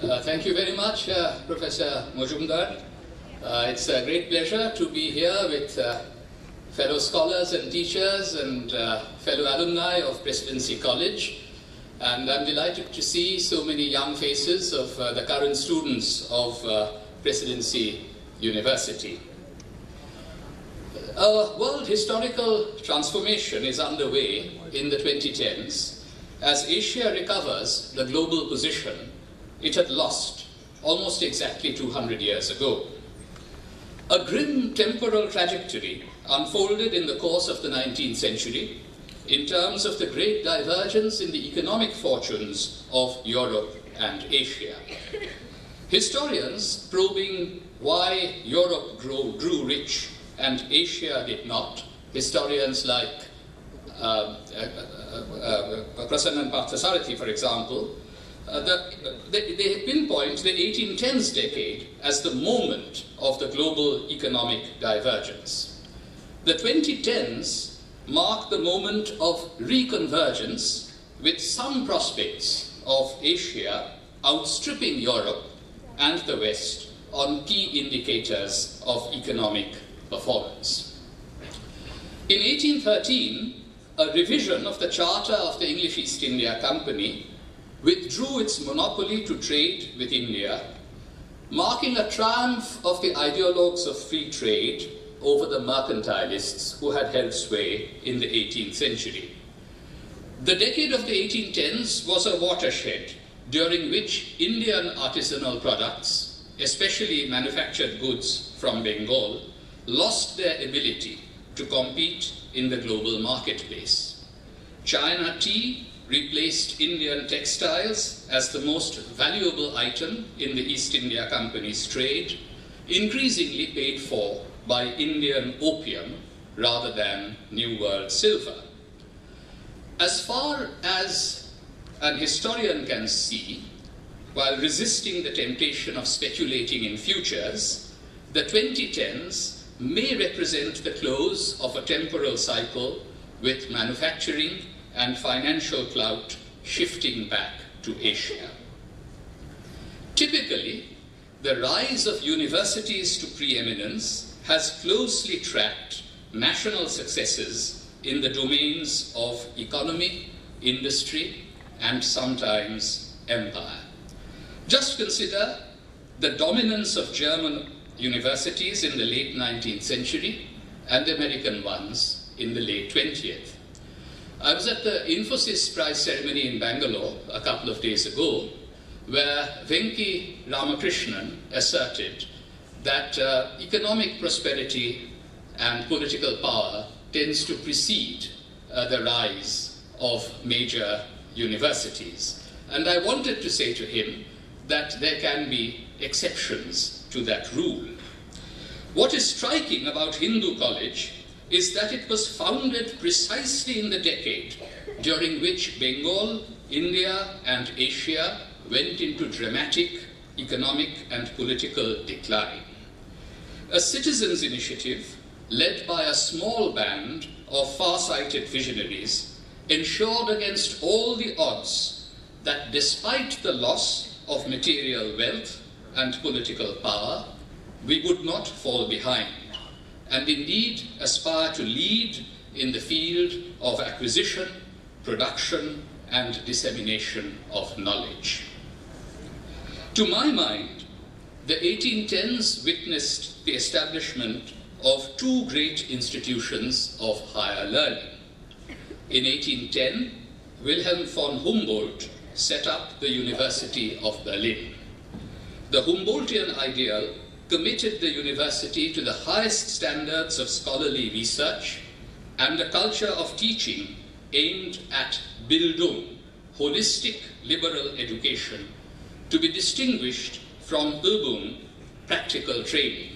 Thank you very much, Professor Mojumdar. It's a great pleasure to be here with fellow scholars and teachers and fellow alumni of Presidency College. And I'm delighted to see so many young faces of the current students of Presidency University. Our world historical transformation is underway in the 2010s. As Asia recovers the global position it had lost almost exactly 200 years ago. A grim temporal trajectory unfolded in the course of the 19th century in terms of the great divergence in the economic fortunes of Europe and Asia. Historians probing why Europe grew rich and Asia did not, historians like Prasannan Parthasarathy, for example, they pinpoint the 1810s decade as the moment of the global economic divergence. The 2010s mark the moment of reconvergence, with some prospects of Asia outstripping Europe and the West on key indicators of economic performance. In 1813, a revision of the Charter of the English East India Company withdrew its monopoly to trade with India, marking a triumph of the ideologues of free trade over the mercantilists who had held sway in the 18th century. The decade of the 1810s was a watershed during which Indian artisanal products, especially manufactured goods from Bengal, lost their ability to compete in the global marketplace. China tea replaced Indian textiles as the most valuable item in the East India Company's trade, increasingly paid for by Indian opium rather than New World silver. As far as an historian can see, while resisting the temptation of speculating in futures, the 2010s may represent the close of a temporal cycle with manufacturing and financial clout shifting back to Asia. Typically, the rise of universities to preeminence has closely tracked national successes in the domains of economy, industry, and sometimes empire. Just consider the dominance of German universities in the late 19th century and American ones in the late 20th. I was at the Infosys Prize ceremony in Bangalore a couple of days ago, where Venki Ramakrishnan asserted that economic prosperity and political power tends to precede the rise of major universities. And I wanted to say to him that there can be exceptions to that rule. What is striking about Hindu College is that it was founded precisely in the decade during which Bengal, India, and Asia went into dramatic economic and political decline. A citizens' initiative led by a small band of far-sighted visionaries ensured against all the odds that despite the loss of material wealth and political power, we would not fall behind, and indeed aspire to lead in the field of acquisition, production, and dissemination of knowledge. To my mind, the 1810s witnessed the establishment of two great institutions of higher learning. In 1810, Wilhelm von Humboldt set up the University of Berlin. The Humboldtian ideal committed the university to the highest standards of scholarly research and a culture of teaching aimed at Bildung, holistic liberal education, to be distinguished from Übung, practical training.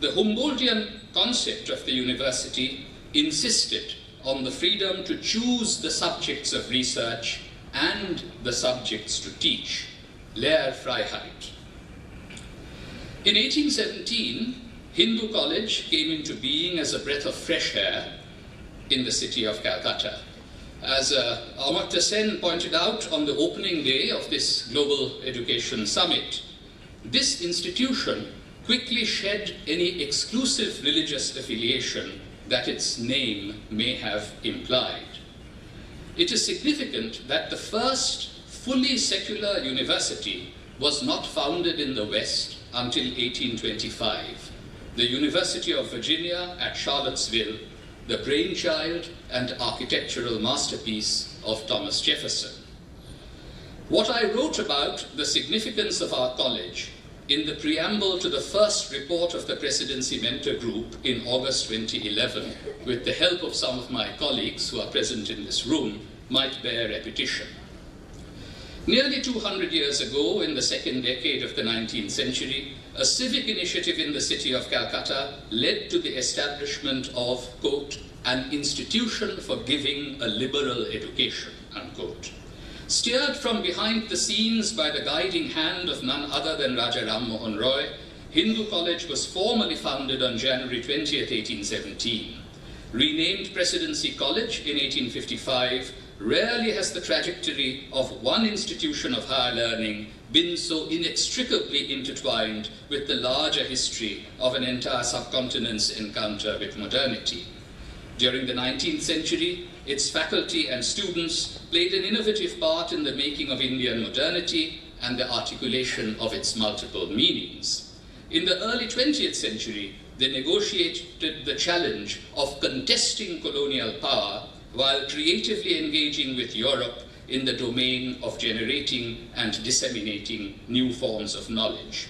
The Humboldtian concept of the university insisted on the freedom to choose the subjects of research and the subjects to teach, Lehrfreiheit. In 1817, Hindu College came into being as a breath of fresh air in the city of Calcutta. as Amartya Sen pointed out on the opening day of this Global Education Summit, this institution quickly shed any exclusive religious affiliation that its name may have implied. It is significant that the first fully secular university was not founded in the West until 1825. The University of Virginia at Charlottesville, the brainchild and architectural masterpiece of Thomas Jefferson. What I wrote about the significance of our college in the preamble to the first report of the Presidency Mentor Group in August 2011, with the help of some of my colleagues who are present in this room, might bear repetition. Nearly 200 years ago, in the second decade of the 19th century, a civic initiative in the city of Calcutta led to the establishment of, quote, an institution for giving a liberal education, unquote. Steered from behind the scenes by the guiding hand of none other than Raja Ram Mohan Roy, Hindu College was formally founded on January 20th, 1817. Renamed Presidency College in 1855, rarely has the trajectory of one institution of higher learning been so inextricably intertwined with the larger history of an entire subcontinent's encounter with modernity. During the 19th century, its faculty and students played an innovative part in the making of Indian modernity and the articulation of its multiple meanings. In the early 20th century, they negotiated the challenge of contesting colonial power while creatively engaging with Europe in the domain of generating and disseminating new forms of knowledge.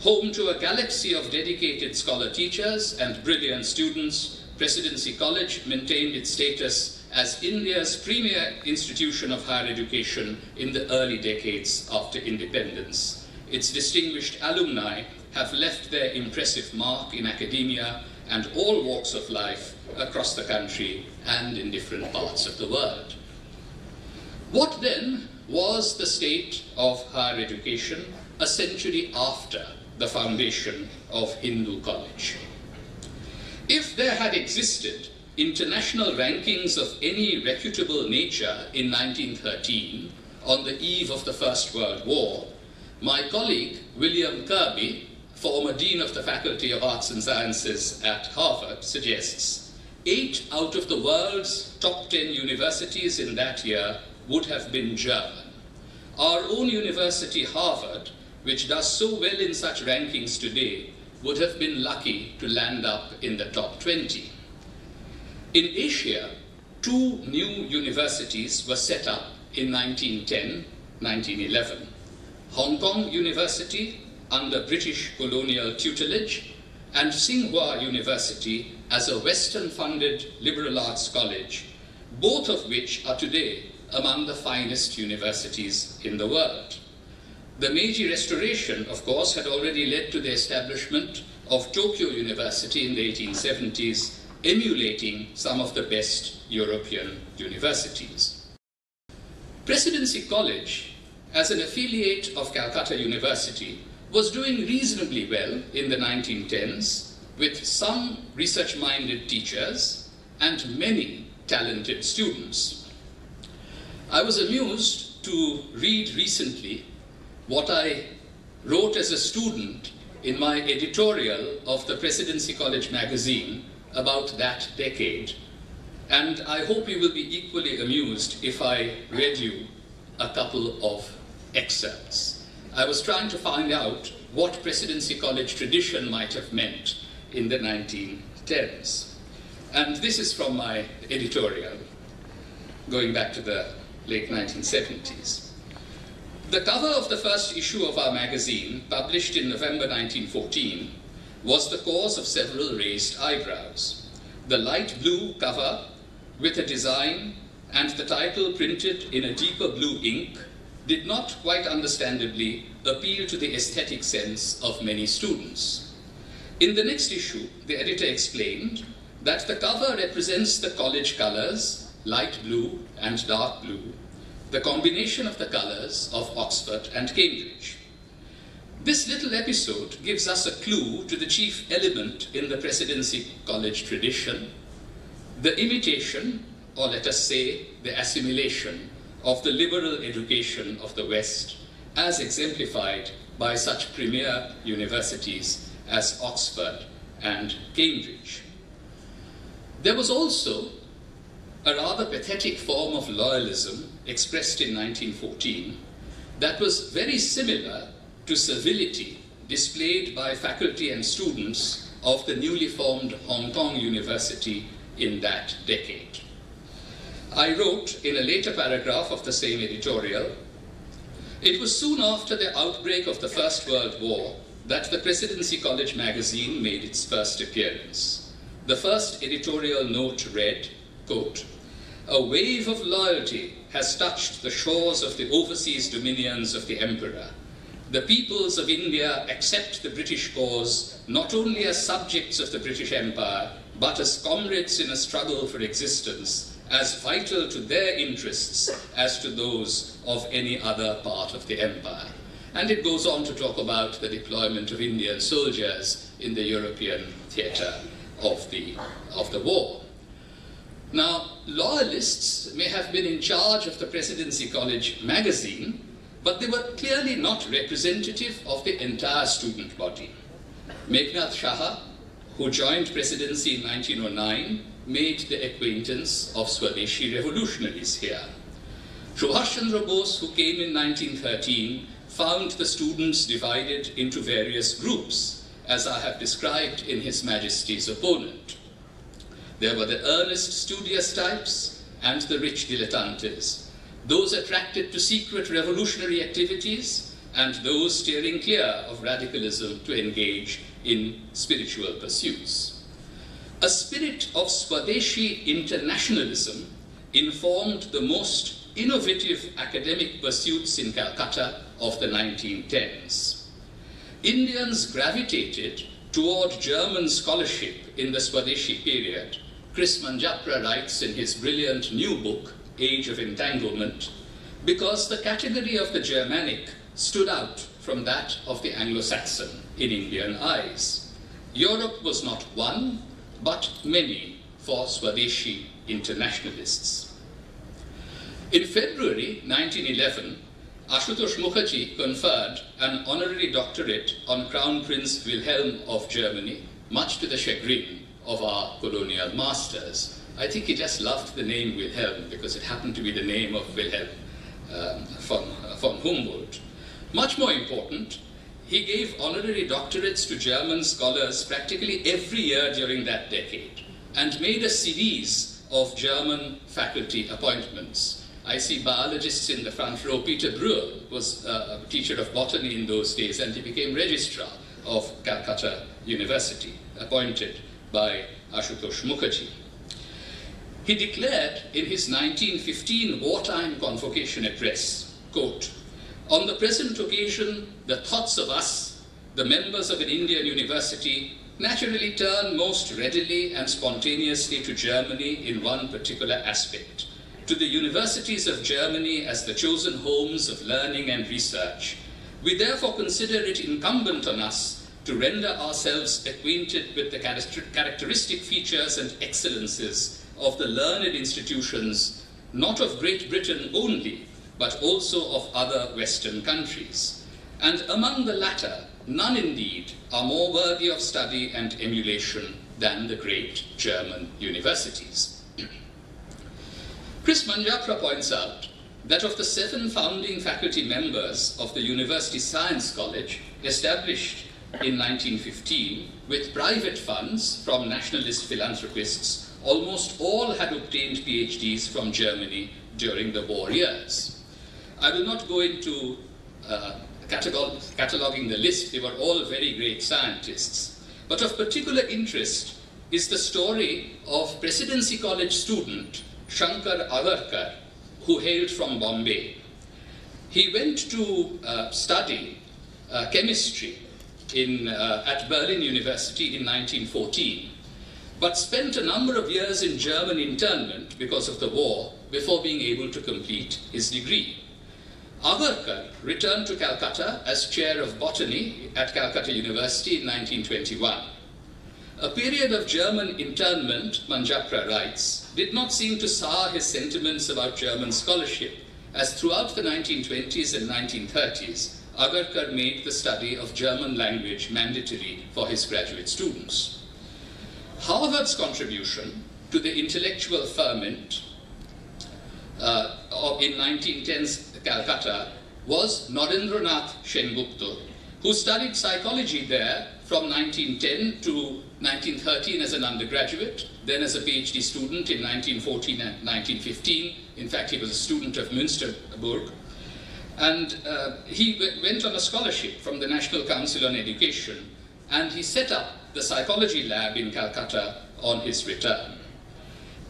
Home to a galaxy of dedicated scholar teachers and brilliant students, Presidency College maintained its status as India's premier institution of higher education in the early decades after independence. Its distinguished alumni have left their impressive mark in academia and all walks of life across the country and in different parts of the world. What then was the state of higher education a century after the foundation of Hindu College? If there had existed international rankings of any reputable nature in 1913, on the eve of the First World War, my colleague William Kirby, former Dean of the Faculty of Arts and Sciences at Harvard, suggests 8 out of the world's top 10 universities in that year would have been German. Our own university, Harvard, which does so well in such rankings today, would have been lucky to land up in the top 20. In Asia, 2 new universities were set up in 1910, 1911. Hong Kong University, under British colonial tutelage, and Tsinghua University as a Western-funded liberal arts college, both of which are today among the finest universities in the world. The Meiji Restoration, of course, had already led to the establishment of Tokyo University in the 1870s, emulating some of the best European universities. Presidency College, as an affiliate of Calcutta University, was doing reasonably well in the 1910s with some research-minded teachers and many talented students. I was amused to read recently what I wrote as a student in my editorial of the Presidency College magazine about that decade, and I hope you will be equally amused if I read you a couple of excerpts. I was trying to find out what Presidency College tradition might have meant in the 1910s. And this is from my editorial, going back to the late 1970s. The cover of the first issue of our magazine, published in November 1914, was the cause of several raised eyebrows. The light blue cover with a design and the title printed in a deeper blue ink did not, quite understandably, appeal to the aesthetic sense of many students. In the next issue, the editor explained that the cover represents the college colors, light blue and dark blue, the combination of the colors of Oxford and Cambridge. This little episode gives us a clue to the chief element in the Presidency College tradition, the imitation or let us say the assimilation of the liberal education of the West as exemplified by such premier universities as Oxford and Cambridge. There was also a rather pathetic form of loyalism expressed in 1914 that was very similar to servility displayed by faculty and students of the newly formed Hong Kong University in that decade. I wrote in a later paragraph of the same editorial, "It was soon after the outbreak of the First World War that the Presidency College magazine made its first appearance. The first editorial note read, quote, 'A wave of loyalty has touched the shores of the overseas dominions of the Emperor. The peoples of India accept the British cause not only as subjects of the British Empire, but as comrades in a struggle for existence, as vital to their interests as to those of any other part of the Empire.'" And it goes on to talk about the deployment of Indian soldiers in the European theatre of the war. Now, loyalists may have been in charge of the Presidency College magazine, but they were clearly not representative of the entire student body. Meghnad Shah, who joined presidency in 1909, made the acquaintance of Swadeshi revolutionaries here. Subhash Chandra Bose, who came in 1913, found the students divided into various groups, as I have described in His Majesty's Opponent. There were the earnest, studious types and the rich dilettantes, those attracted to secret revolutionary activities, and those steering clear of radicalism to engage in spiritual pursuits. A spirit of Swadeshi internationalism informed the most innovative academic pursuits in Calcutta of the 1910s. Indians gravitated toward German scholarship in the Swadeshi period. Kris Manjapra writes in his brilliant new book, Age of Entanglement, because the category of the Germanic stood out from that of the Anglo-Saxon in Indian eyes. Europe was not one, but many for Swadeshi internationalists. In February 1911, Ashutosh Mukherjee conferred an honorary doctorate on Crown Prince Wilhelm of Germany, much to the chagrin of our colonial masters. I think he just loved the name Wilhelm because it happened to be the name of Wilhelm von Humboldt. Much more important, he gave honorary doctorates to German scholars practically every year during that decade and made a series of German faculty appointments. I see biologists in the front row. Peter Brewer was a teacher of botany in those days, and he became registrar of Calcutta University, appointed by Ashutosh Mukherjee. He declared in his 1915 wartime convocation address, quote, "On the present occasion, the thoughts of us, the members of an Indian university, naturally turn most readily and spontaneously to Germany in one particular aspect, to the universities of Germany as the chosen homes of learning and research. We therefore consider it incumbent on us to render ourselves acquainted with the characteristic features and excellences of the learned institutions, not of Great Britain only, but also of other Western countries. And among the latter, none indeed are more worthy of study and emulation than the great German universities." Kris Manjapra points out that of the 7 founding faculty members of the University Science College, established in 1915 with private funds from nationalist philanthropists, almost all had obtained PhDs from Germany during the war years. I will not go into cataloging the list. They were all very great scientists. But of particular interest is the story of Presidency College student Shankar Agharkar, who hailed from Bombay. He went to study chemistry at Berlin University in 1914. But spent a number of years in German internment because of the war before being able to complete his degree. Agharkar returned to Calcutta as chair of botany at Calcutta University in 1921. A period of German internment, Manjapra writes, did not seem to sour his sentiments about German scholarship, as throughout the 1920s and 1930s, Agharkar made the study of German language mandatory for his graduate students. Harvard's contribution to the intellectual ferment in 1910s Calcutta was Narendranath Sengupta, who studied psychology there from 1910 to 1913 as an undergraduate, then as a PhD student in 1914 and 1915. In fact, he was a student of Münsterburg. And he went on a scholarship from the National Council on Education, and he set up the psychology lab in Calcutta on his return.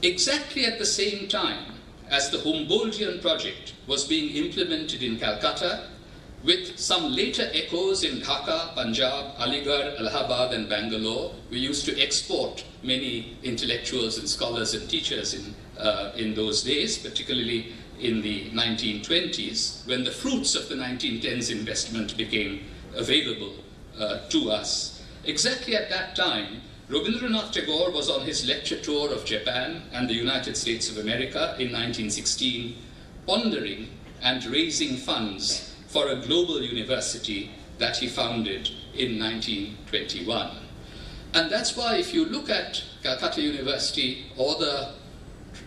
Exactly at the same time as the Humboldtian project was being implemented in Calcutta, with some later echoes in Dhaka, Punjab, Aligarh, Allahabad, and Bangalore. We used to export many intellectuals and scholars and teachers in those days, particularly in the 1920s, when the fruits of the 1910s investment became available to us. Exactly at that time, Rabindranath Tagore was on his lecture tour of Japan and the United States of America in 1916, pondering and raising funds for a global university that he founded in 1921. And that's why if you look at Calcutta University or the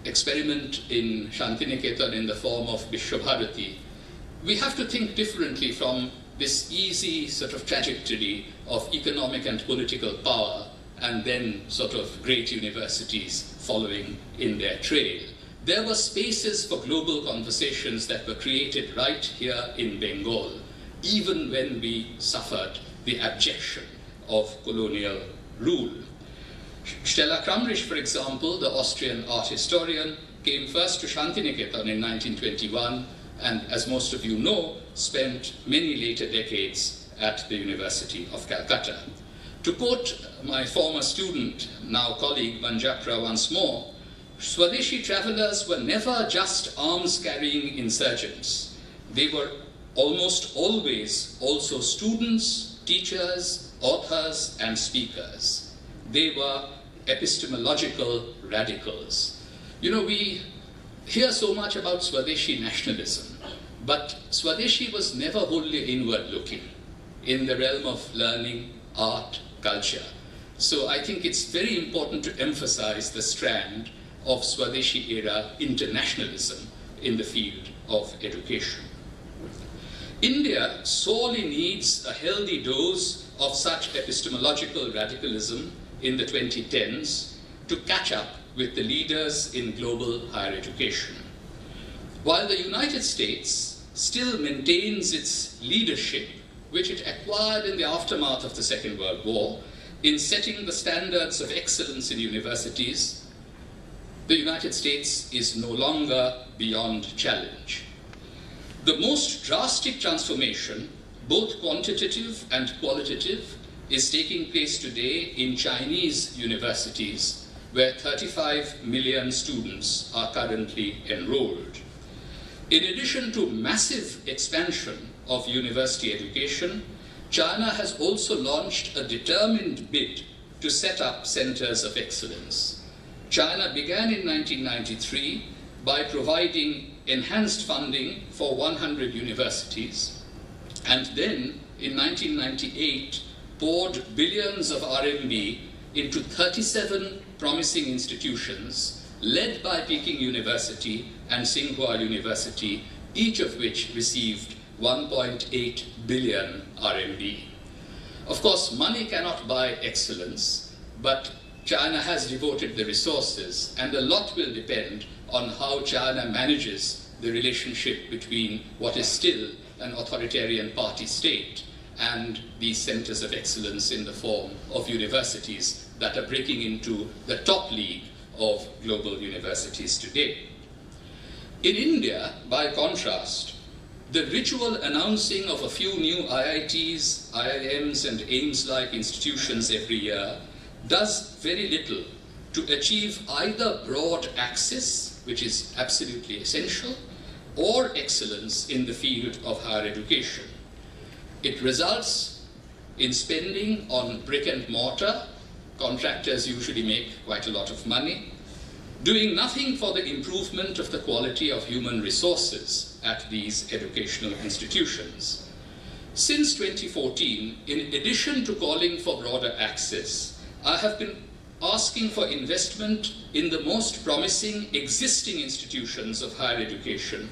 experiment in Shantiniketan in the form of Bishwabharati, we have to think differently from this easy sort of trajectory of economic and political power and then sort of great universities following in their trail. There were spaces for global conversations that were created right here in Bengal, even when we suffered the abjection of colonial rule. Stella Kramrich, for example, the Austrian art historian, came first to Shantiniketan in 1921 and, as most of you know, spent many later decades at the University of Calcutta. To quote my former student, now colleague, Manjapra once more, Swadeshi travelers were never just arms-carrying insurgents. They were almost always also students, teachers, authors, and speakers. They were epistemological radicals. You know, we hear so much about Swadeshi nationalism, but Swadeshi was never wholly inward-looking in the realm of learning, art, culture. So I think it's very important to emphasize the strand of Swadeshi-era internationalism in the field of education. India sorely needs a healthy dose of such epistemological radicalism in the 2010s to catch up with the leaders in global higher education. While the United States still maintains its leadership, which it acquired in the aftermath of the Second World War, in setting the standards of excellence in universities, the United States is no longer beyond challenge. The most drastic transformation, both quantitative and qualitative, is taking place today in Chinese universities, where 35 million students are currently enrolled. In addition to massive expansion of university education, China has also launched a determined bid to set up centers of excellence. China began in 1993 by providing enhanced funding for 100 universities, and then in 1998 poured billions of RMB into 37 promising institutions led by Peking University and Tsinghua University, each of which received 1.8 billion RMB. Of course, money cannot buy excellence, but China has devoted the resources, and a lot will depend on how China manages the relationship between what is still an authoritarian party state and these centers of excellence in the form of universities that are breaking into the top league of global universities today. In India, by contrast, the ritual announcing of a few new IITs, IIMs, and AIIMS-like institutions every year does very little to achieve either broad access, which is absolutely essential, or excellence in the field of higher education. It results in spending on brick and mortar Contractors usually make quite a lot of money, doing nothing for the improvement of the quality of human resources at these educational institutions. Since 2014, in addition to calling for broader access, I have been asking for investment in the most promising existing institutions of higher education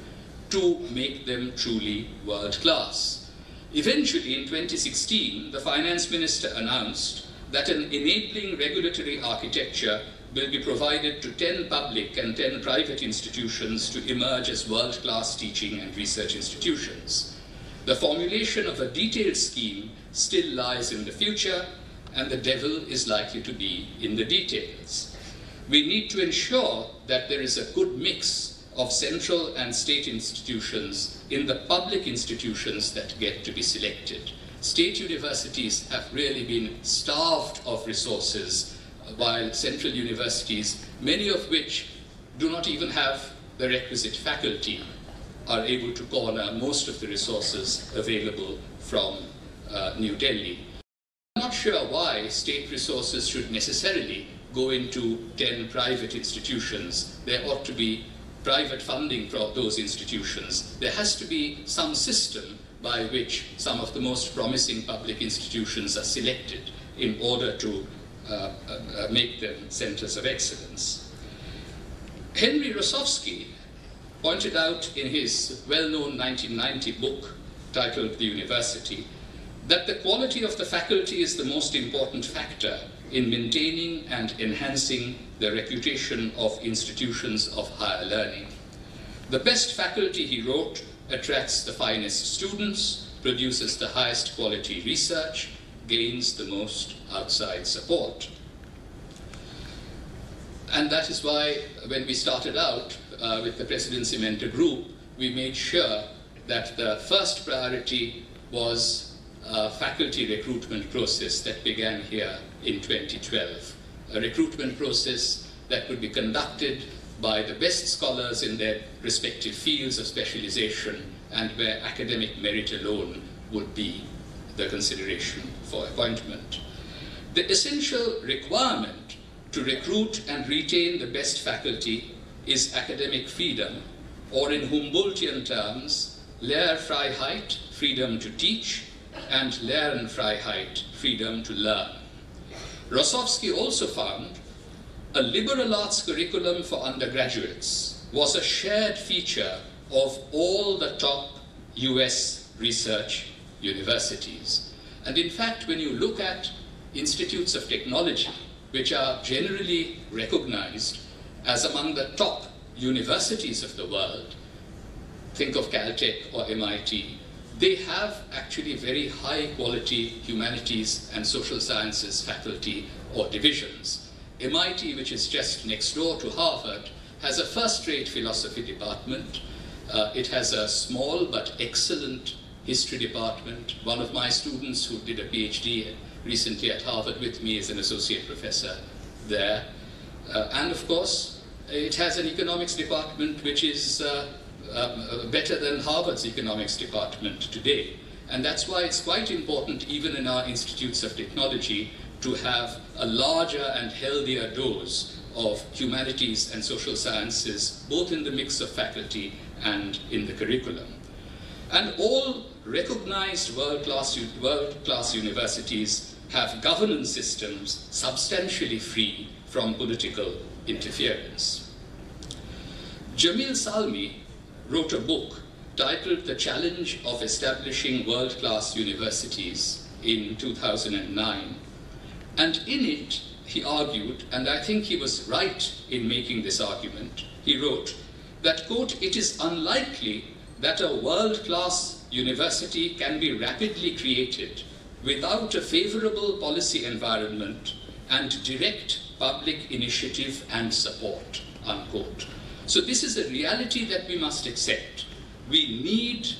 to make them truly world-class. Eventually, in 2016, the Finance Minister announced that an enabling regulatory architecture will be provided to 10 public and 10 private institutions to emerge as world-class teaching and research institutions. The formulation of a detailed scheme still lies in the future, and the devil is likely to be in the details. We need to ensure that there is a good mix of central and state institutions in the public institutions that get to be selected. State universities have really been starved of resources, while central universities, many of which do not even have the requisite faculty, are able to corner most of the resources available from New Delhi. I'm not sure why state resources should necessarily go into 10 private institutions. There ought to be private funding for those institutions. There has to be some system by which some of the most promising public institutions are selected in order to make them centers of excellence. Henry Rosofsky pointed out in his well-known 1990 book titled The University that the quality of the faculty is the most important factor in maintaining and enhancing the reputation of institutions of higher learning. The best faculty, he wrote, attracts the finest students, produces the highest quality research, gains the most outside support. And that is why when we started out with the Presidency Mentor Group, we made sure that the first priority was a faculty recruitment process that began here in 2012. A recruitment process that would be conducted by the best scholars in their respective fields of specialization, and where academic merit alone would be the consideration for appointment. The essential requirement to recruit and retain the best faculty is academic freedom, or in Humboldtian terms, Lehrfreiheit, freedom to teach, and Lehrenfreiheit, freedom to learn. Rosofsky also found a liberal arts curriculum for undergraduates was a shared feature of all the top US research universities. And in fact, when you look at institutes of technology, which are generally recognized as among the top universities of the world, think of Caltech or MIT, they have actually very high quality humanities and social sciences faculty or divisions. MIT, which is just next door to Harvard, has a first-rate philosophy department. It has a small but excellent history department. One of my students who did a PhD recently at Harvard with me is an associate professor there. And of course, it has an economics department which is better than Harvard's economics department today. And that's why it's quite important, even in our institutes of technology, to have a larger and healthier dose of humanities and social sciences, both in the mix of faculty and in the curriculum. And all recognized world-class universities have governance systems substantially free from political interference. Jamil Salmi wrote a book titled The Challenge of Establishing World-Class Universities in 2009. And in it, he argued, and I think he was right in making this argument, he wrote that, quote, "It is unlikely that a world-class university can be rapidly created without a favorable policy environment and direct public initiative and support," unquote. So this is a reality that we must accept. We need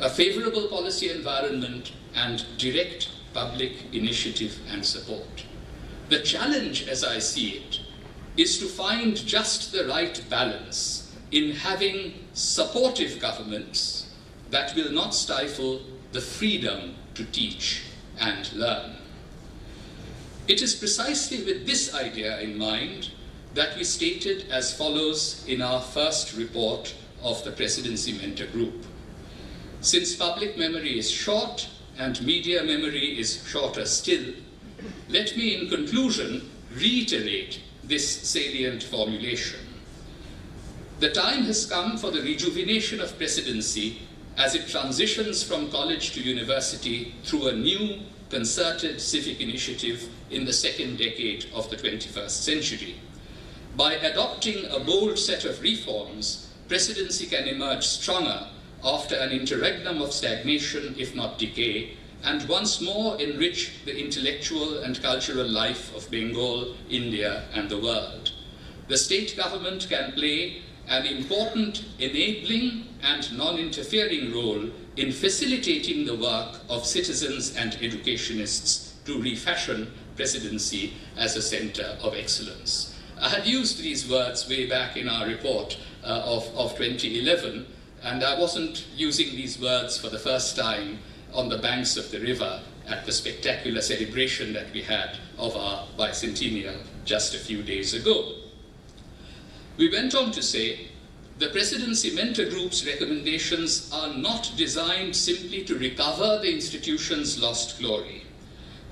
a favorable policy environment and direct public initiative and support. The challenge, as I see it, is to find just the right balance in having supportive governments that will not stifle the freedom to teach and learn. It is precisely with this idea in mind that we stated as follows in our first report of the Presidency Mentor Group. Since public memory is short and media memory is shorter still, let me in conclusion reiterate this salient formulation. The time has come for the rejuvenation of presidency as it transitions from college to university through a new concerted civic initiative in the second decade of the 21st century. By adopting a bold set of reforms, presidency can emerge stronger after an interregnum of stagnation, if not decay, and once more enrich the intellectual and cultural life of Bengal, India, and the world. The state government can play an important enabling and non-interfering role in facilitating the work of citizens and educationists to refashion presidency as a center of excellence. I had used these words way back in our report of 2011, and I wasn't using these words for the first time on the banks of the river at the spectacular celebration that we had of our bicentennial just a few days ago. We went on to say, the Presidency Mentor Group's recommendations are not designed simply to recover the institution's lost glory.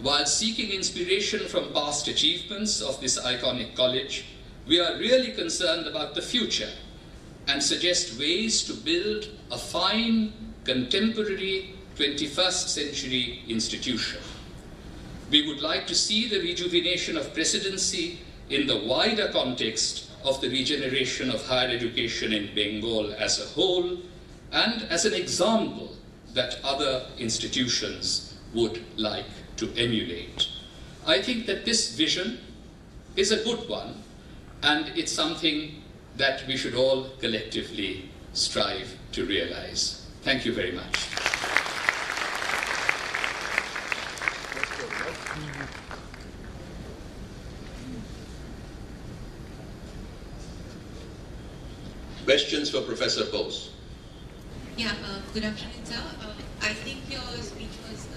While seeking inspiration from past achievements of this iconic college, we are really concerned about the future and suggest ways to build a fine, contemporary, 21st century institution. We would like to see the rejuvenation of presidency in the wider context of the regeneration of higher education in Bengal as a whole, and as an example that other institutions would like to emulate. I think that this vision is a good one, and it's something that we should all collectively strive to realize. Thank you very much. Questions for Professor Bose. Yeah, good afternoon, sir. I think your speech was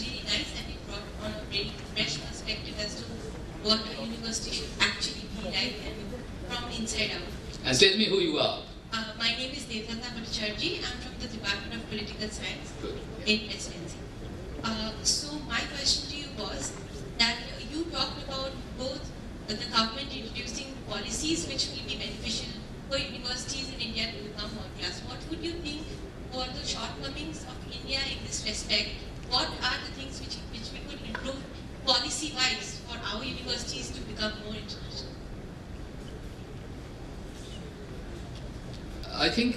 really nice, and it brought on a very fresh perspective as to what a university should actually be like and from inside out. And tell me who you are. My name is Narendranath Mukherjee. I'm from the Department of Political Science in Presidency. So my question to you was that you talked about both the government introducing policies which will be beneficial for universities in India to become world class. What would you think were the shortcomings of India in this respect? What are the things which we could improve policy-wise for our universities to become more international? I think,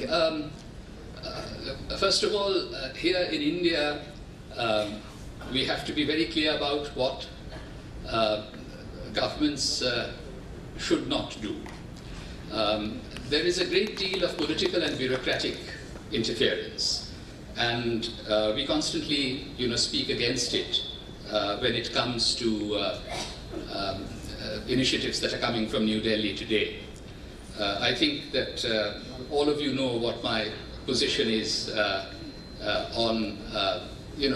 first of all, here in India, we have to be very clear about what governments should not do. There is a great deal of political and bureaucratic interference, and we constantly, speak against it when it comes to initiatives that are coming from New Delhi today. I think that all of you know what my position is on,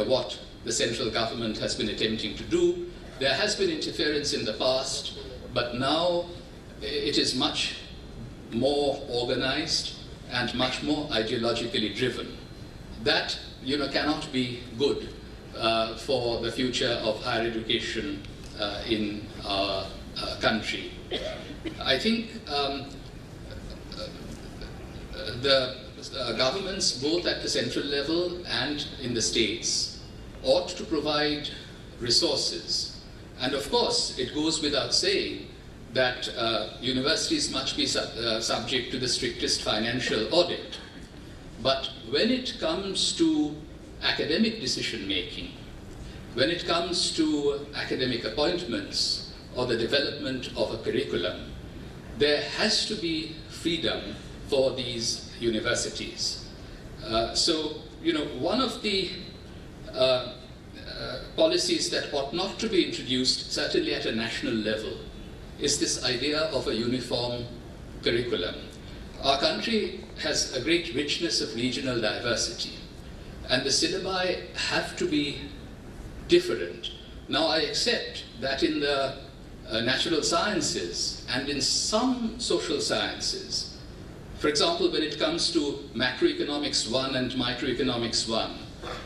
what the central government has been attempting to do. There has been interference in the past, but now it is much more organized and much more ideologically driven. That cannot be good for the future of higher education in our country. I think the governments, both at the central level and in the states, ought to provide resources. And of course, it goes without saying that universities must be subject to the strictest financial audit. But when it comes to academic decision-making, when it comes to academic appointments or the development of a curriculum, there has to be freedom for these universities. One of the policies that ought not to be introduced, certainly at a national level, is this idea of a uniform curriculum. Our country has a great richness of regional diversity, and the syllabi have to be different Now I accept that in the natural sciences and in some social sciences, for example, when it comes to macroeconomics 1 and microeconomics 1,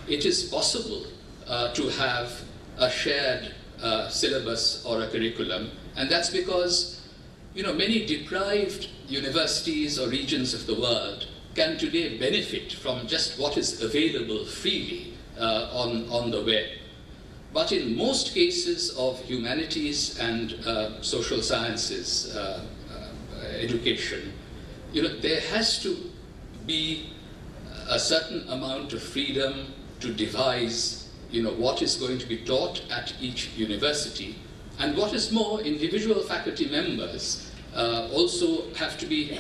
it is possible to have a shared syllabus or a curriculum, and that's because, you know, many deprived universities or regions of the world can today benefit from just what is available freely on the web. But in most cases of humanities and social sciences education, you know, there has to be a certain amount of freedom to devise, you know, what is going to be taught at each university. And what is more, individual faculty members also have to be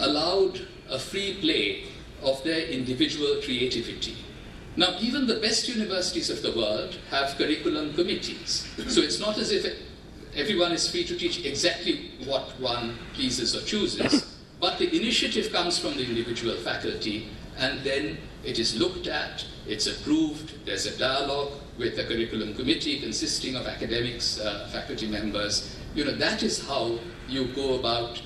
allowed a free play of their individual creativity. Now, even the best universities of the world have curriculum committees. So it's not as if everyone is free to teach exactly what one pleases or chooses, but the initiative comes from the individual faculty, and then it is looked at, it's approved, there's a dialogue with the curriculum committee consisting of academics, faculty members. You know, that is how you go about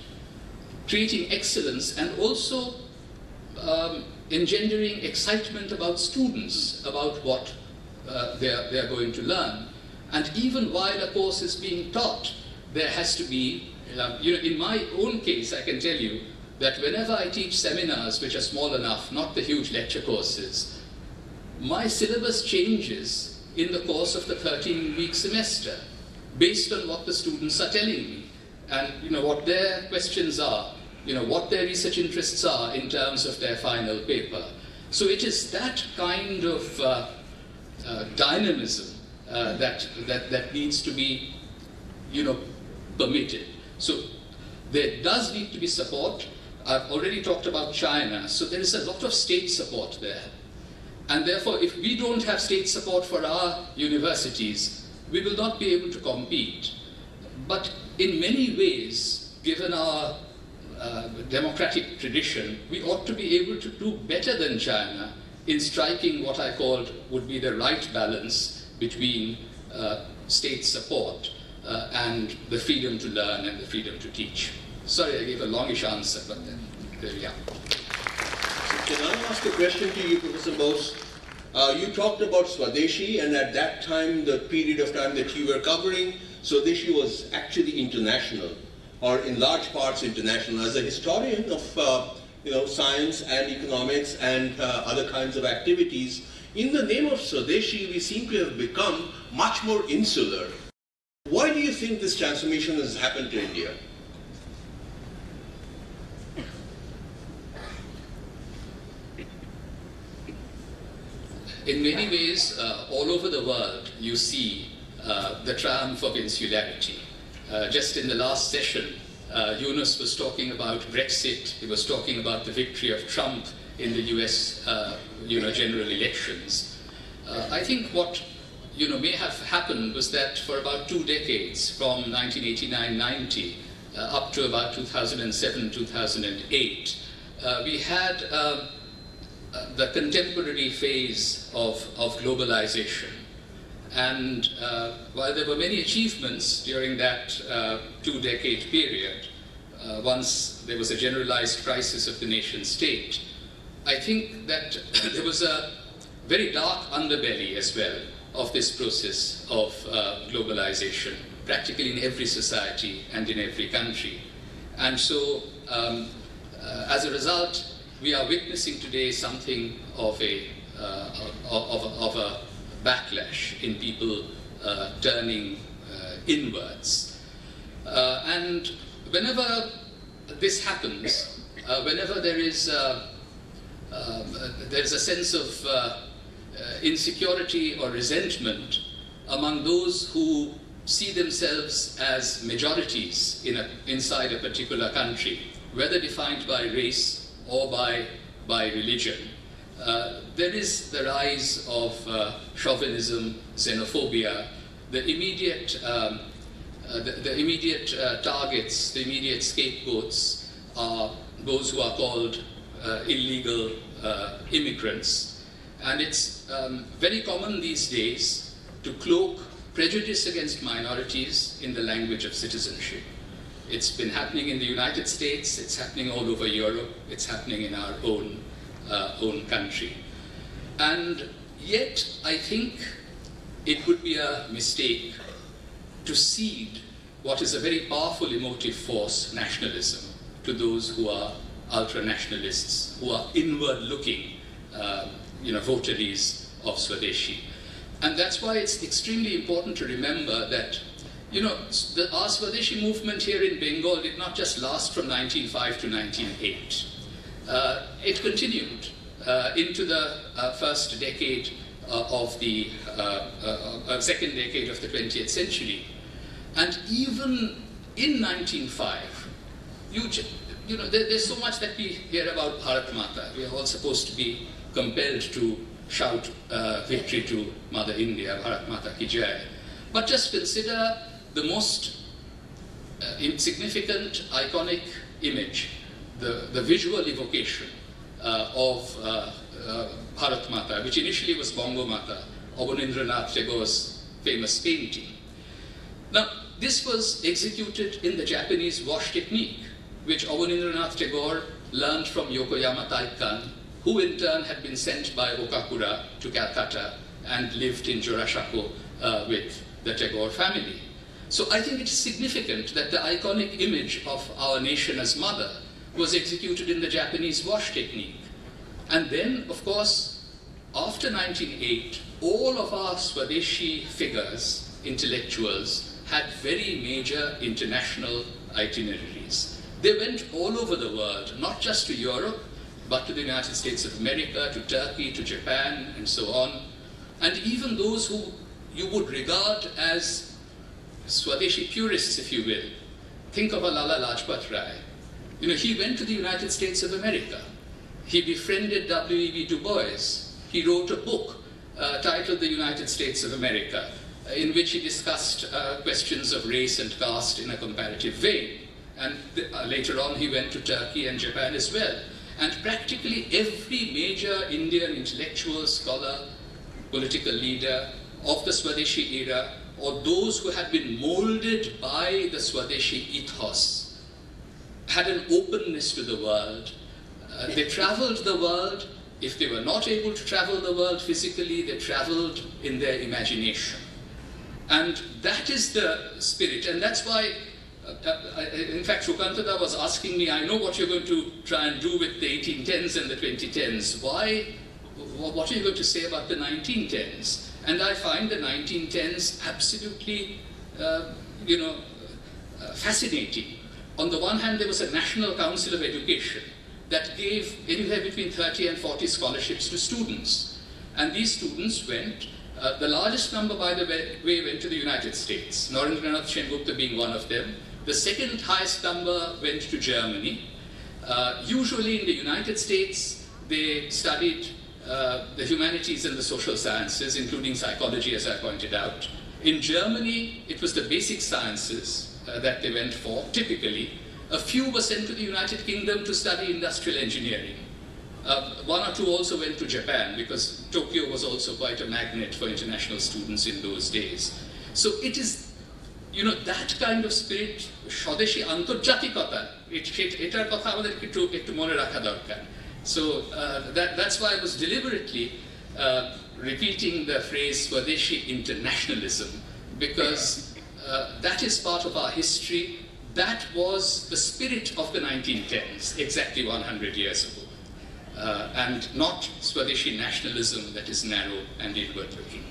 creating excellence and also engendering excitement about students, about what they are going to learn. And even while a course is being taught, there has to be, you know, in my own case, I can tell you that whenever I teach seminars which are small enough, not the huge lecture courses, my syllabus changes in the course of the 13-week semester based on what the students are telling me and, you know, what their questions are, you know, what their research interests are in terms of their final paper. So it is that kind of dynamism that needs to be, you know, permitted. So there does need to be support. I've already talked about China, so there is a lot of state support there. And therefore, if we don't have state support for our universities, we will not be able to compete. But in many ways, given our democratic tradition, we ought to be able to do better than China in striking what I called would be the right balance between state support and the freedom to learn and the freedom to teach. Sorry, I gave a longish answer, but then there we are. So can I ask a question to you, Professor Bose? You talked about Swadeshi, and at that time, the period of time that you were covering, Swadeshi was actually international, or in large parts international. As a historian of you know, science and economics and other kinds of activities, in the name of Swadeshi, we seem to have become much more insular. Why do you think this transformation has happened to India? In many ways, all over the world, you see the triumph of insularity. Just in the last session, Yunus was talking about Brexit. He was talking about the victory of Trump in the US you know, general elections. I think what, you know, may have happened was that for about 2 decades, from 1989-90 up to about 2007-2008, we had the contemporary phase of globalization. And while there were many achievements during that 2-decade period, once there was a generalized crisis of the nation state, I think that there was a very dark underbelly as well of this process of globalization, practically in every society and in every country. And so, as a result, we are witnessing today something of a backlash in people turning inwards. And whenever this happens, whenever there is a sense of insecurity or resentment among those who see themselves as majorities inside a particular country, whether defined by race or by religion, there is the rise of chauvinism, xenophobia, the immediate targets, the immediate scapegoats are those who are called illegal immigrants. And it's very common these days to cloak prejudice against minorities in the language of citizenship. It's been happening in the United States, it's happening all over Europe, it's happening in our own country. And yet, I think it would be a mistake to cede what is a very powerful emotive force, nationalism, to those who are ultra-nationalists, who are inward-looking votaries of Swadeshi. And that's why it's extremely important to remember that our Swadeshi movement here in Bengal did not just last from 1905 to 1908. It continued into the first decade of the second decade of the 20th century. And even in 1905, there's so much that we hear about Bharat Mata. We are all supposed to be compelled to shout victory to Mother India, Bharat Mata ki jai. But just consider the most significant, iconic image, the visual evocation of Bharat Mata, which initially was Bongo Mata, Rabindranath Tagore's famous painting. Now, this was executed in the Japanese wash technique, which Rabindranath Tagore learned from Yokoyama Taikan, who in turn had been sent by Okakura to Calcutta and lived in Jurashako with the Tagore family. So I think it's significant that the iconic image of our nation as mother was executed in the Japanese wash technique. And then, of course, after 1908, all of our Swadeshi figures, intellectuals, had very major international itineraries. They went all over the world, not just to Europe, but to the United States of America, to Turkey, to Japan, and so on. And even those who you would regard as Swadeshi purists, if you will. Think of Lala Lajpat Rai. He went to the United States of America. He befriended W.E.B. Du Bois. He wrote a book titled The United States of America, in which he discussed questions of race and caste in a comparative vein. And later on, he went to Turkey and Japan as well. And practically every major Indian intellectual, scholar, political leader of the Swadeshi era, or those who had been molded by the Swadeshi ethos, had an openness to the world. They traveled the world. If they were not able to travel the world physically, they traveled in their imagination. And that is the spirit. And that's why, in fact, Shukantada was asking me, I know what you're going to try and do with the 1810s and the 2010s. What are you going to say about the 1910s? And I find the 1910s absolutely, fascinating. On the one hand, there was a National Council of Education that gave anywhere between 30 and 40 scholarships to students. And these students went, the largest number, by the way, went to the United States, Narendranath Sengupta being one of them. The second highest number went to Germany. Usually in the United States, they studied the humanities and the social sciences, including psychology, as I pointed out. In Germany, it was the basic sciences that they went for, typically. A few were sent to the United Kingdom to study industrial engineering. One or two also went to Japan, because Tokyo was also quite a magnet for international students in those days. So it is, that kind of spirit, Swadeshi antarjatikota, etar kotha amader ektu mone rakha dorkar. So that's why I was deliberately repeating the phrase Swadeshi internationalism, because that is part of our history. That was the spirit of the 1910s, exactly 100 years ago, and not Swadeshi nationalism that is narrow and inward-looking.